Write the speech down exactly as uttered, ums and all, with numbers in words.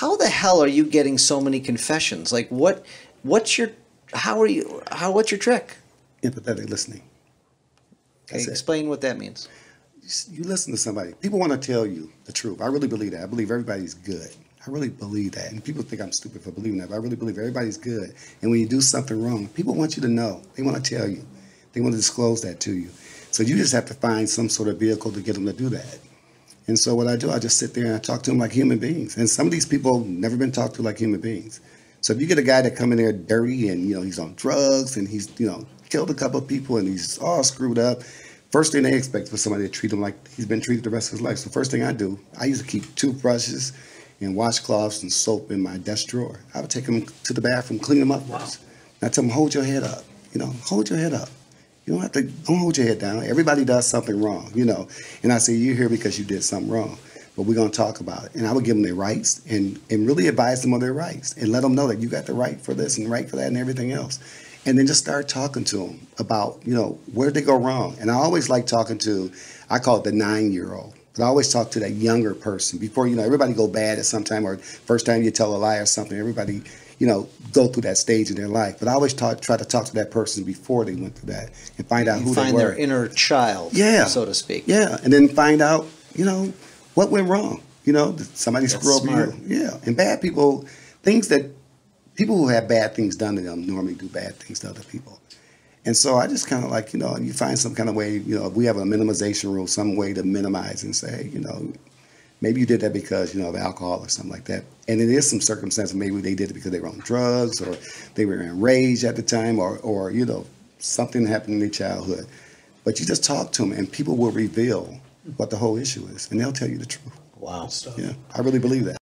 how the hell are you getting so many confessions? Like, what, what's your, how are you, how, what's your trick? Empathetic listening. Okay, explain what that means. You listen to somebody. People want to tell you the truth. I really believe that. I believe everybody's good. I really believe that. And people think I'm stupid for believing that, but I really believe everybody's good. And when you do something wrong, people want you to know. They want to tell you. They want to disclose that to you. So you just have to find some sort of vehicle to get them to do that. And so what I do, I just sit there and I talk to them like human beings. And some of these people have never been talked to like human beings. So if you get a guy that come in there dirty and, you know, he's on drugs and he's, you know, killed a couple of people and he's all screwed up, first thing they expect is somebody to treat him like he's been treated the rest of his life. So first thing I do, I used to keep toothbrushes and washcloths and soap in my desk drawer. I would take them to the bathroom, clean them up first. And I tell them, hold your head up. You know, hold your head up. You don't have to, don't hold your head down. Everybody does something wrong, you know. And I say, you're here because you did something wrong, but we're going to talk about it. And I would give them their rights and, and really advise them on their rights and let them know that you got the right for this and right for that and everything else. And then just start talking to them about, you know, where did they go wrong? And I always like talking to, I call it the nine-year-old. But I always talk to that younger person before, you know, everybody go bad at some time or first time you tell a lie or something, everybody, you know, go through that stage in their life. But I always talk, try to talk to that person before they went through that and find out you who find they were. Find their inner child, yeah. so to speak. Yeah, and then find out, you know, what went wrong. You know, did somebody screw up you? Yeah, and bad people, things that, people who have bad things done to them normally do bad things to other people. And so I just kind of like, you know, you find some kind of way, you know, if we have a minimization rule, some way to minimize and say, you know, maybe you did that because, you know, of alcohol or something like that. And it is some circumstances. Maybe they did it because they were on drugs or they were enraged at the time or, or you know, something happened in their childhood. But you just talk to them and people will reveal what the whole issue is and they'll tell you the truth. Wow. Yeah, I really believe that.